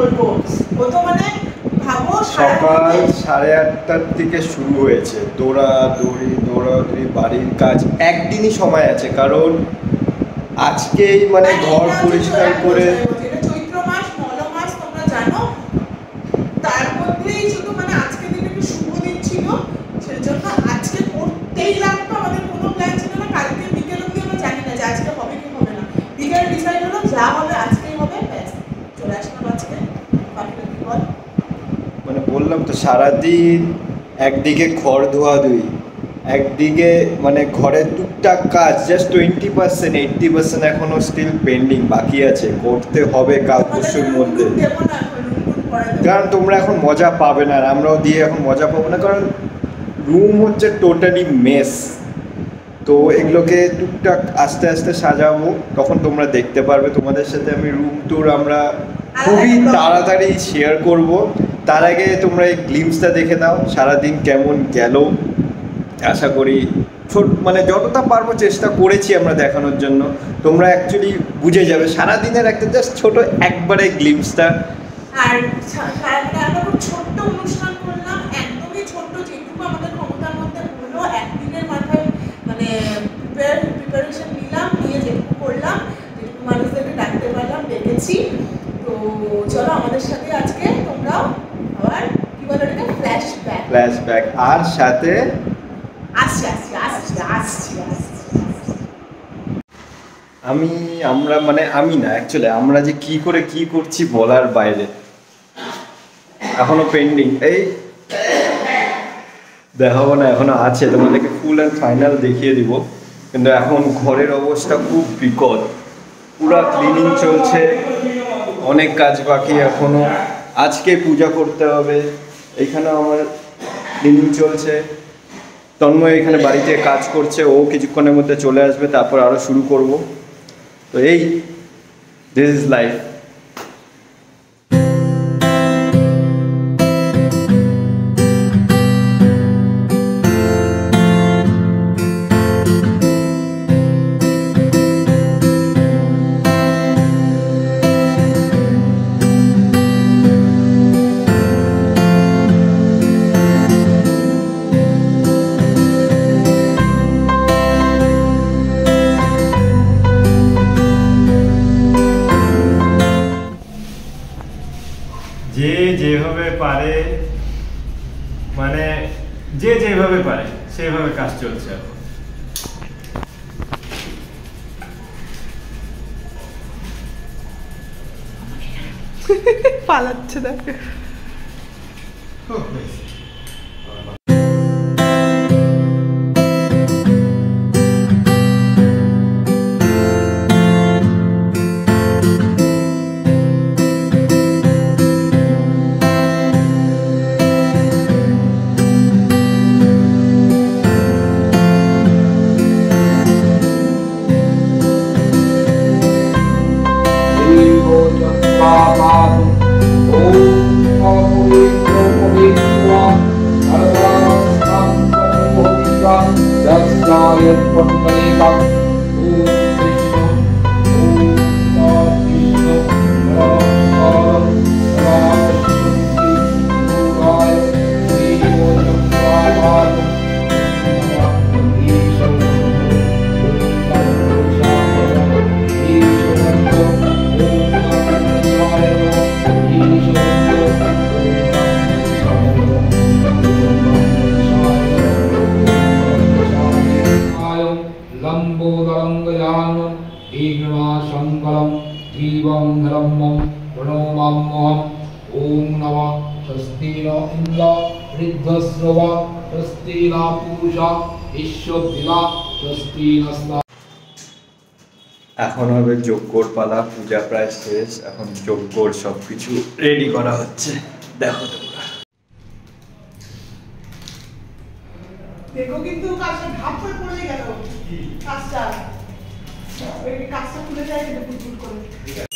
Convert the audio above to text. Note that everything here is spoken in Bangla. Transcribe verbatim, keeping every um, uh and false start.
বলবো ও তো মানে ভাবো সকাল সাড়ে আটটার থেকে শুরু হয়েছে দৌড়া দৌড়ি দৌড়াদৌড়ি বাড়ির কাজ একদিনই সময় আছে কারণ আজকেই মানে ঘর পরিষ্কার করে সারাদিন একদিকে খড় ধোয়াধুই একদিকে মানে ঘরের টুকটাক কাজ just twenty percent eighty percent এখনো স্টিল পেন্ডিং বাকি আছে, করতে হবে কাল পরশুর মধ্যে। কারণ তোমরা এখন মজা পাবে না আর আমরাও দিয়ে এখন মজা পাবো না, কারণ রুম হচ্ছে টোটালি মেস। তো এগুলোকে টুকটাক আস্তে আস্তে সাজাবো, তখন তোমরা দেখতে পারবে। তোমাদের সাথে আমি রুম ট্যুর আমরা খুবই তাড়াতাড়ি শেয়ার করবো। তার আগে তোমরা এই গ্লিমসটা দেখে নাও সারাদিন কেমন গেল। আশা করি ছোট মানে যতটা পারবো চেষ্টা করেছি আমরা দেখানোর জন্য, তোমরা অ্যাকচুয়ালি বুঝে যাবে সারাদিনের একটা জাস্ট ছোট একবারে গ্লিমসটা। আর ছোট্ট অনুষ্ঠান করলাম, একদমই ছোট্ট, যেটুকু আমাদের ক্ষমতার মধ্যে হলো একদিনের মাথায় মানে প্রিপারেশন নিলাম, নিয়ে যেটুকু করলাম, যেটুকু মানুষদেরকে ডাকতে পারলাম ডেকেছি। তো চলো আমাদের সাথে আজকে তোমরাও আবার কি বলো এটা ফ্ল্যাশব্যাক ফ্ল্যাশব্যাক আর সাথে আসছি আসছি আসছি আসছি আমি আমরা মানে আমি না অ্যাকচুয়ালি আমরা যে কি করে কি করছি বলার বাইরে, এখনো পেন্ডিং। এই দেখাবো না, এখনো আছে, তোমাদেরকে ফুল অ্যান্ড ফাইনাল দেখিয়ে দিব। কিন্তু এখন ঘরের অবস্থা খুব বিকট, পুরা ক্লিনিং চলছে, অনেক কাজ বাকি এখনো। আজকে পূজা করতে হবে, এখানেও আমার ক্লিনিং চলছে। তন্ময় এখানে বাড়িতে কাজ করছে, ও কিছুক্ষণের মধ্যে চলে আসবে, তারপর আরও শুরু করব। তো এই দিস ইজ লাইফ। যে যেভাবে পারে মানে যে যেভাবে পারে সেভাবে কাজ চলছে। পালাচ্ছে না এখন হবে যজ্ঞর পালা। পূজা প্রায় শেষ, এখন যজ্ঞর সবকিছু রেডি করা হচ্ছে। দেখো তোমরা দেখো কিন্তু কাজটা ধাপে পড়ে গেল, কাজটা ওই কাজটা খুলে যায় কিন্তু ফুটফুট করে।